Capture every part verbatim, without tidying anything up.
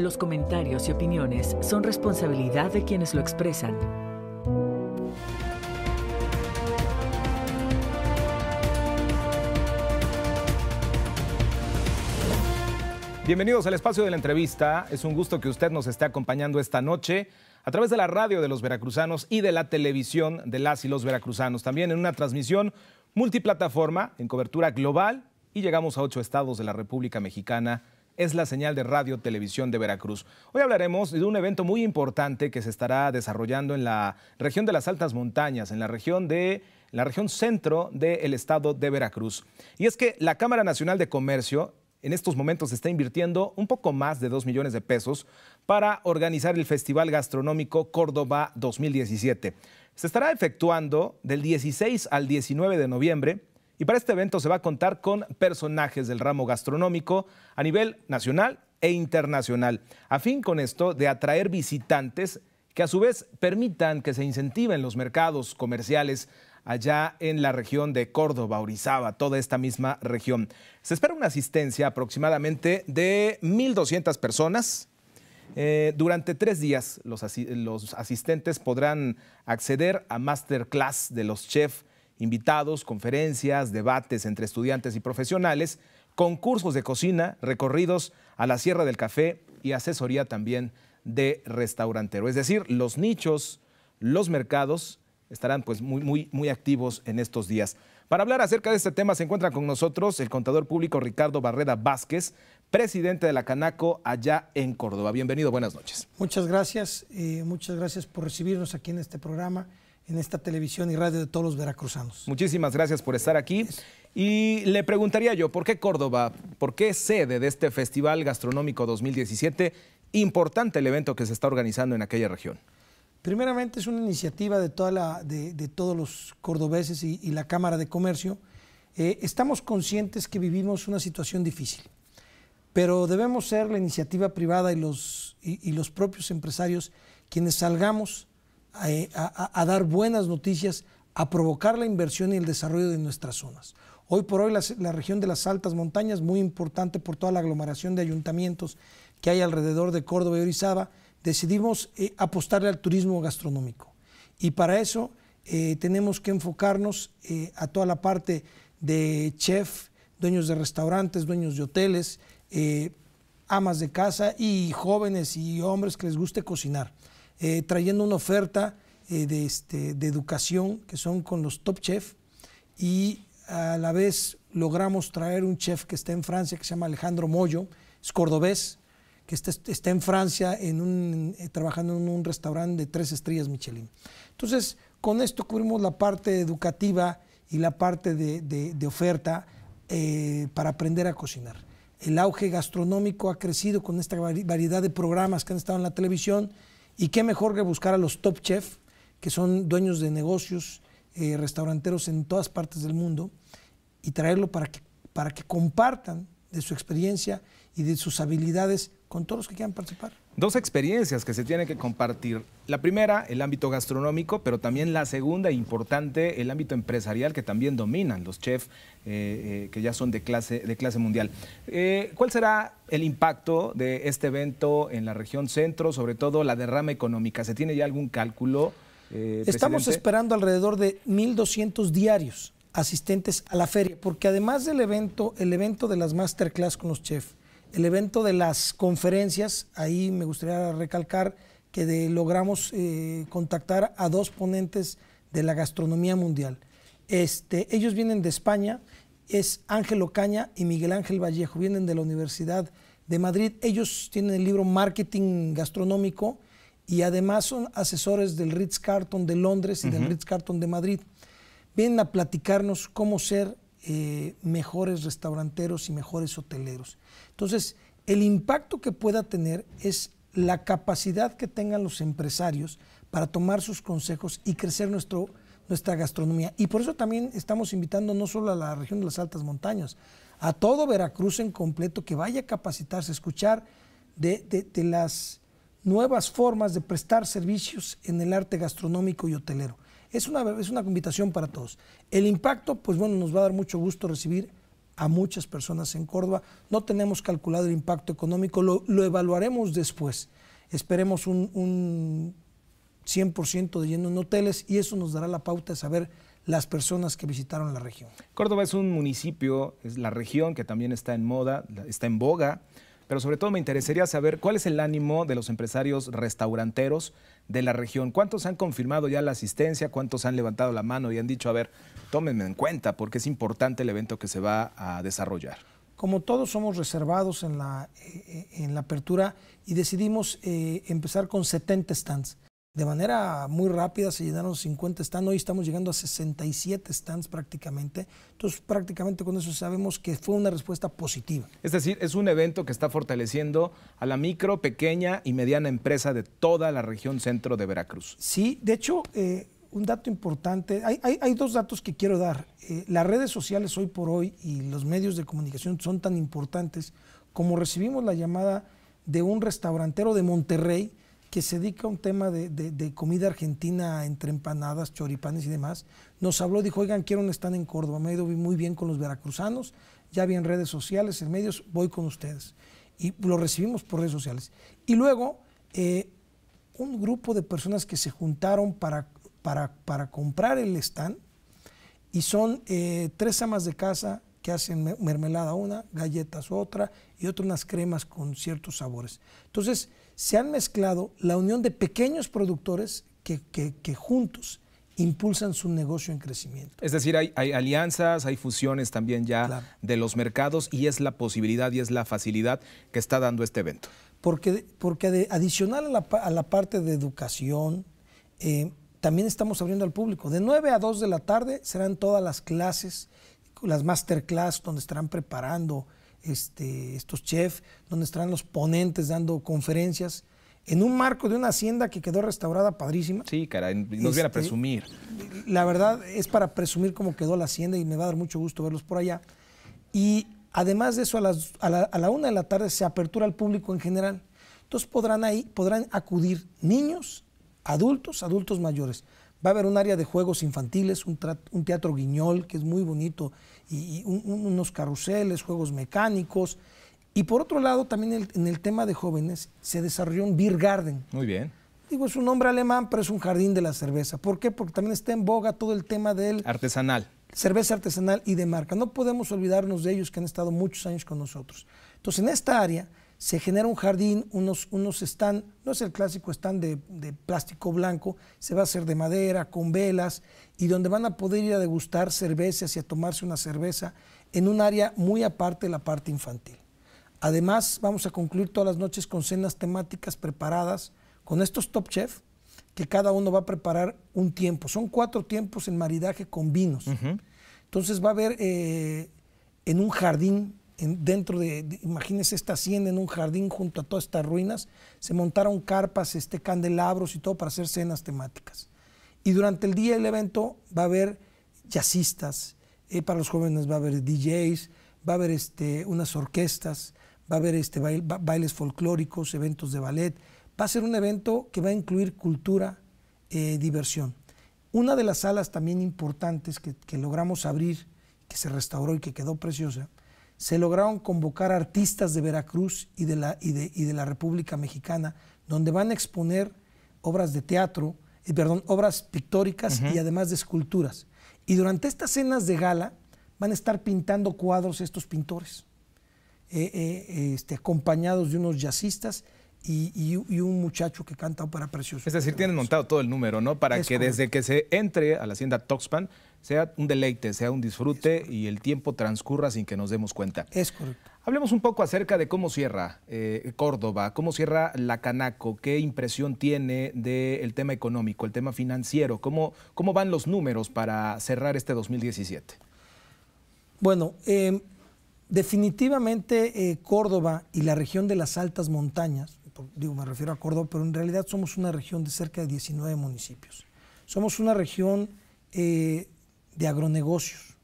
Los comentarios y opiniones son responsabilidad de quienes lo expresan. Bienvenidos al espacio de la entrevista. Es un gusto que usted nos esté acompañando esta noche a través de la radio de los veracruzanos y de la televisión de las y los veracruzanos. También en una transmisión multiplataforma en cobertura global y llegamos a ocho estados de la República Mexicana. Es la señal de Radio Televisión de Veracruz. Hoy hablaremos de un evento muy importante que se estará desarrollando en la región de las altas montañas, en la región de... la región centro del estado de Veracruz. Y es que la Cámara Nacional de Comercio en estos momentos está invirtiendo un poco más de dos millones de pesos para organizar el Festival Gastronómico Córdoba dos mil diecisiete. Se estará efectuando del dieciséis al diecinueve de noviembre y para este evento se va a contar con personajes del ramo gastronómico a nivel nacional e internacional, a fin con esto de atraer visitantes que a su vez permitan que se incentiven los mercados comerciales allá en la región de Córdoba, Orizaba, toda esta misma región. Se espera una asistencia aproximadamente de mil doscientas personas. Eh, durante tres días los, as- los asistentes podrán acceder a masterclass de los chefs invitados, conferencias, debates entre estudiantes y profesionales, concursos de cocina, recorridos a la Sierra del Café y asesoría también de restaurantero. Es decir, los nichos, los mercados estarán pues muy, muy, muy activos en estos días. Para hablar acerca de este tema se encuentra con nosotros el contador público Ricardo Barreda Vázquez, presidente de la Canaco allá en Córdoba. Bienvenido, buenas noches. Muchas gracias, eh, muchas gracias por recibirnos aquí en este programa, en esta televisión y radio de todos los veracruzanos. Muchísimas gracias por estar aquí. Y le preguntaría yo, ¿por qué Córdoba? ¿Por qué sede de este Festival Gastronómico dos mil diecisiete? Importante el evento que se está organizando en aquella región. Primeramente es una iniciativa de, toda la, de, de todos los cordobeses y, y la Cámara de Comercio. Eh, estamos conscientes que vivimos una situación difícil, pero debemos ser la iniciativa privada y los, y, y los propios empresarios quienes salgamos a, a, a dar buenas noticias, a provocar la inversión y el desarrollo de nuestras zonas. Hoy por hoy la, la región de las altas montañas, muy importante por toda la aglomeración de ayuntamientos que hay alrededor de Córdoba y Orizaba, decidimos eh, apostarle al turismo gastronómico y para eso eh, tenemos que enfocarnos eh, a toda la parte de chef, dueños de restaurantes, dueños de hoteles, eh, amas de casa y jóvenes y hombres que les guste cocinar, eh, trayendo una oferta eh, de, este, de educación que son con los top chef y a la vez logramos traer un chef que está en Francia que se llama Alejandro Moyo, es cordobés, que está, está en Francia en un, trabajando en un restaurante de tres estrellas Michelin. Entonces, con esto cubrimos la parte educativa y la parte de, de, de oferta eh, para aprender a cocinar. El auge gastronómico ha crecido con esta variedad de programas que han estado en la televisión y qué mejor que buscar a los top chefs, que son dueños de negocios, eh, restauranteros en todas partes del mundo, y traerlo para que, para que compartan de su experiencia y de sus habilidades con todos los que quieran participar. Dos experiencias que se tienen que compartir. La primera, el ámbito gastronómico, pero también la segunda, importante, el ámbito empresarial que también dominan los chefs eh, eh, que ya son de clase, de clase mundial. Eh, ¿Cuál será el impacto de este evento en la región centro, sobre todo la derrama económica? ¿Se tiene ya algún cálculo, eh, Estamos presidente? Esperando alrededor de mil doscientos diarios asistentes a la feria, porque además del evento, el evento de las masterclass con los chefs, el evento de las conferencias, ahí me gustaría recalcar que de, logramos eh, contactar a dos ponentes de la gastronomía mundial. Este, ellos vienen de España, es Ángel Ocaña y Miguel Ángel Vallejo, vienen de la Universidad de Madrid. Ellos tienen el libro Marketing Gastronómico y además son asesores del Ritz-Carlton de Londres y uh-huh. del Ritz-Carlton de Madrid. Vienen a platicarnos cómo ser Eh, mejores restauranteros y mejores hoteleros. Entonces, el impacto que pueda tener es la capacidad que tengan los empresarios para tomar sus consejos y crecer nuestro, nuestra gastronomía. Y por eso también estamos invitando no solo a la región de las altas montañas, a todo Veracruz en completo que vaya a capacitarse, a escuchar de, de, de las nuevas formas de prestar servicios en el arte gastronómico y hotelero. Es una, es una invitación para todos. El impacto, pues bueno, nos va a dar mucho gusto recibir a muchas personas en Córdoba. No tenemos calculado el impacto económico, lo, lo evaluaremos después. Esperemos un, un cien por ciento de lleno en hoteles y eso nos dará la pauta de saber las personas que visitaron la región. Córdoba es un municipio, es la región que también está en moda, está en boga, pero sobre todo me interesaría saber cuál es el ánimo de los empresarios restauranteros de la región. ¿Cuántos han confirmado ya la asistencia? ¿Cuántos han levantado la mano y han dicho, a ver, tómenme en cuenta porque es importante el evento que se va a desarrollar? Como todos somos reservados en la, eh, en la apertura y decidimos eh, empezar con setenta stands. De manera muy rápida se llenaron cincuenta stands, hoy estamos llegando a sesenta y siete stands prácticamente. Entonces prácticamente con eso sabemos que fue una respuesta positiva. Es decir, es un evento que está fortaleciendo a la micro, pequeña y mediana empresa de toda la región centro de Veracruz. Sí, de hecho, eh, un dato importante, hay, hay, hay dos datos que quiero dar. Eh, las redes sociales hoy por hoy y los medios de comunicación son tan importantes como recibimos la llamada de un restaurantero de Monterrey que se dedica a un tema de, de, de comida argentina entre empanadas, choripanes y demás, nos habló, dijo, oigan, quiero un stand en Córdoba, me he ido muy bien con los veracruzanos, ya vi en redes sociales, en medios, voy con ustedes. Y lo recibimos por redes sociales. Y luego, eh, un grupo de personas que se juntaron para, para, para comprar el stand, y son eh, tres amas de casa que hacen mermelada una, galletas otra, y otras unas cremas con ciertos sabores. Entonces, se han mezclado la unión de pequeños productores que, que, que juntos impulsan su negocio en crecimiento. Es decir, hay, hay alianzas, hay fusiones también ya, claro, de los mercados y es la posibilidad y es la facilidad que está dando este evento. Porque, porque de, adicional a la, a la parte de educación, eh, también estamos abriendo al público. De nueve a dos de la tarde serán todas las clases, las masterclass donde estarán preparando Este, estos chefs, donde estarán los ponentes dando conferencias, en un marco de una hacienda que quedó restaurada padrísima. Sí, caray, nos este, viene a presumir. La verdad es para presumir cómo quedó la hacienda y me va a dar mucho gusto verlos por allá. Y además de eso, a, las, a, la, a la una de la tarde se apertura al público en general. Entonces podrán, ahí, podrán acudir niños, adultos, adultos mayores. Va a haber un área de juegos infantiles, un, un teatro guiñol que es muy bonito, y, y un, un, unos carruseles, juegos mecánicos. Y por otro lado, también el, en el tema de jóvenes, se desarrolló un beer garden. Muy bien. Digo, es un nombre alemán, pero es un jardín de la cerveza. ¿Por qué? Porque también está en boga todo el tema del... artesanal. Cerveza artesanal y de marca. No podemos olvidarnos de ellos que han estado muchos años con nosotros. Entonces, en esta área se genera un jardín, unos, unos stand, no es el clásico stand de, de plástico blanco, se va a hacer de madera, con velas, y donde van a poder ir a degustar cervezas y a tomarse una cerveza en un área muy aparte de la parte infantil. Además, vamos a concluir todas las noches con cenas temáticas preparadas con estos top chefs, que cada uno va a preparar un tiempo. Son cuatro tiempos en maridaje con vinos. Uh-huh. Entonces va a haber eh, en un jardín, dentro de, de, imagínense esta hacienda en un jardín junto a todas estas ruinas, se montaron carpas, este, candelabros y todo para hacer cenas temáticas. Y durante el día del evento va a haber jazzistas, eh, para los jóvenes va a haber D Js, va a haber este, unas orquestas, va a haber este, bail, ba, bailes folclóricos, eventos de ballet. Va a ser un evento que va a incluir cultura, eh, diversión. Una de las salas también importantes que, que logramos abrir, que se restauró y que quedó preciosa, se lograron convocar artistas de Veracruz y de, la, y, de, y de la República Mexicana, donde van a exponer obras de teatro, eh, perdón, obras pictóricas, uh-huh, y además de esculturas. Y durante estas cenas de gala van a estar pintando cuadros estos pintores, eh, eh, este, acompañados de unos jazzistas y, y, y un muchacho que canta ópera preciosa. Es decir, tienen montado todo el número, ¿no? Para es que correcto. Desde que se entre a la hacienda Toxpan, sea un deleite, sea un disfrute y el tiempo transcurra sin que nos demos cuenta. Es correcto. Hablemos un poco acerca de cómo cierra eh, Córdoba, cómo cierra la Canaco, qué impresión tiene del tema económico, el tema financiero, cómo, cómo van los números para cerrar este dos mil diecisiete. Bueno, eh, definitivamente eh, Córdoba y la región de las altas montañas, digo, me refiero a Córdoba, pero en realidad somos una región de cerca de diecinueve municipios. Somos una región... Eh, de agronegocios,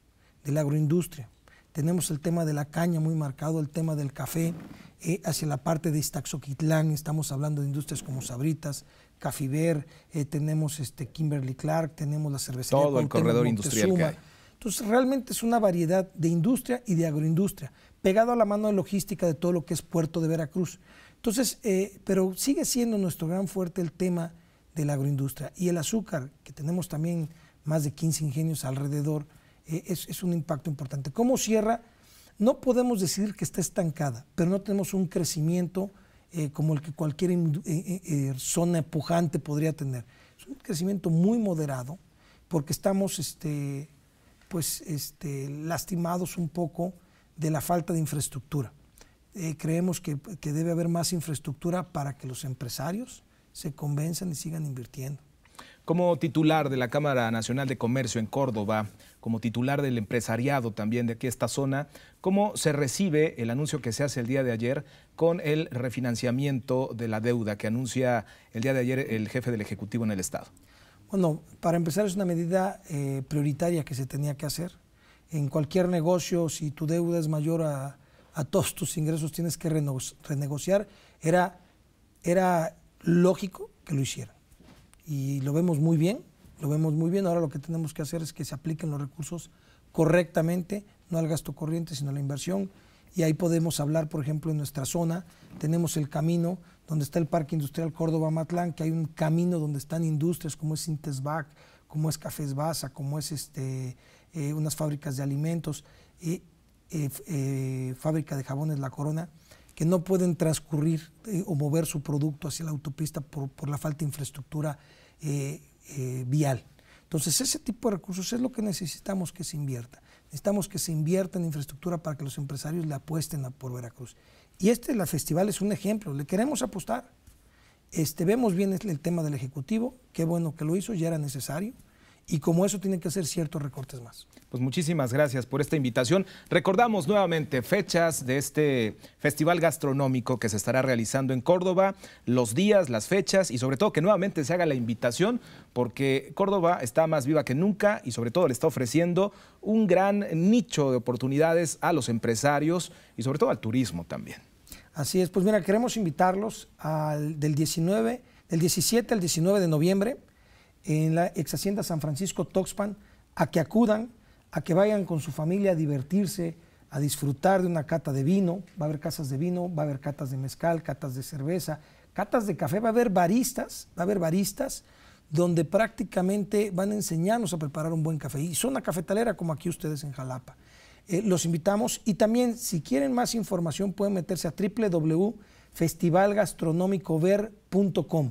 de la agroindustria. Tenemos el tema de la caña muy marcado, el tema del café, eh, hacia la parte de Iztaxoquitlán, estamos hablando de industrias como Sabritas, Cafiver, eh, tenemos este Kimberly Clark, tenemos la cervecería. Todo el corredor industrial que hay. Entonces, realmente es una variedad de industria y de agroindustria, pegado a la mano de logística de todo lo que es Puerto de Veracruz. Entonces, eh, pero sigue siendo nuestro gran fuerte el tema de la agroindustria. Y el azúcar, que tenemos también más de quince ingenios alrededor, eh, es, es un impacto importante. ¿Cómo cierra? No podemos decir que está estancada, pero no tenemos un crecimiento eh, como el que cualquier eh, eh, zona pujante podría tener. Es un crecimiento muy moderado, porque estamos este, pues, este, lastimados un poco de la falta de infraestructura. Eh, creemos que, que debe haber más infraestructura para que los empresarios se convenzan y sigan invirtiendo. Como titular de la Cámara Nacional de Comercio en Córdoba, como titular del empresariado también de aquí esta zona, ¿cómo se recibe el anuncio que se hace el día de ayer con el refinanciamiento de la deuda que anuncia el día de ayer el jefe del Ejecutivo en el Estado? Bueno, para empezar es una medida eh, prioritaria que se tenía que hacer. En cualquier negocio, si tu deuda es mayor a, a todos tus ingresos, tienes que reno, renegociar. Era, era lógico que lo hicieran. Y lo vemos muy bien, lo vemos muy bien. Ahora lo que tenemos que hacer es que se apliquen los recursos correctamente, no al gasto corriente, sino a la inversión. Y ahí podemos hablar, por ejemplo, en nuestra zona, tenemos el camino donde está el Parque Industrial Córdoba-Matlán, que hay un camino donde están industrias como es Intesbac, como es Cafés Baza, como es este, eh, unas fábricas de alimentos, y eh, eh, fábrica de jabones La Corona, que no pueden transcurrir eh, o mover su producto hacia la autopista por, por la falta de infraestructura eh, eh, vial. Entonces, ese tipo de recursos es lo que necesitamos que se invierta. Necesitamos que se invierta en infraestructura para que los empresarios le apuesten a, por Veracruz. Y este, la festival, es un ejemplo. Le queremos apostar. Este, vemos bien el tema del Ejecutivo. Qué bueno que lo hizo, ya era necesario. Y como eso tienen que hacer ciertos recortes más. Pues muchísimas gracias por esta invitación. Recordamos nuevamente fechas de este festival gastronómico que se estará realizando en Córdoba, los días, las fechas y sobre todo que nuevamente se haga la invitación porque Córdoba está más viva que nunca y sobre todo le está ofreciendo un gran nicho de oportunidades a los empresarios y sobre todo al turismo también. Así es, pues mira, queremos invitarlos al, del, diecinueve, del diecisiete al diecinueve de noviembre en la ex hacienda San Francisco Toxpan, a que acudan, a que vayan con su familia a divertirse, a disfrutar de una cata de vino. Va a haber casas de vino, va a haber catas de mezcal, catas de cerveza, catas de café, va a haber baristas, va a haber baristas donde prácticamente van a enseñarnos a preparar un buen café. Y zona cafetalera como aquí ustedes en Jalapa. Eh, los invitamos y también si quieren más información pueden meterse a w w w punto festival gastronómico ver punto com.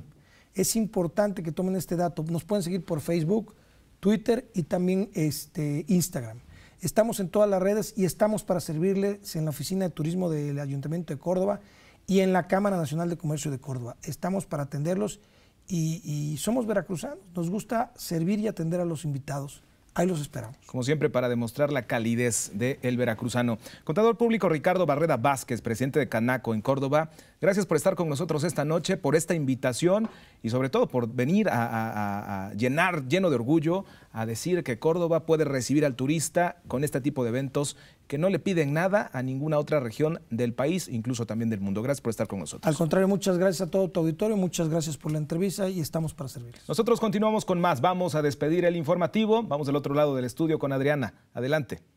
Es importante que tomen este dato. Nos pueden seguir por Facebook, Twitter y también este, Instagram. Estamos en todas las redes y estamos para servirles en la Oficina de Turismo del Ayuntamiento de Córdoba y en la Cámara Nacional de Comercio de Córdoba. Estamos para atenderlos y, y somos veracruzanos. Nos gusta servir y atender a los invitados. Ahí los esperamos. Como siempre, para demostrar la calidez del veracruzano. Contador público Ricardo Barreda Vázquez, presidente de Canaco en Córdoba, gracias por estar con nosotros esta noche, por esta invitación y sobre todo por venir a, a, a llenar, lleno de orgullo, a decir que Córdoba puede recibir al turista con este tipo de eventos que no le piden nada a ninguna otra región del país, incluso también del mundo. Gracias por estar con nosotros. Al contrario, muchas gracias a todo tu auditorio, muchas gracias por la entrevista y estamos para servirles. Nosotros continuamos con más. Vamos a despedir el informativo. Vamos del otro lado del estudio con Adriana. Adelante.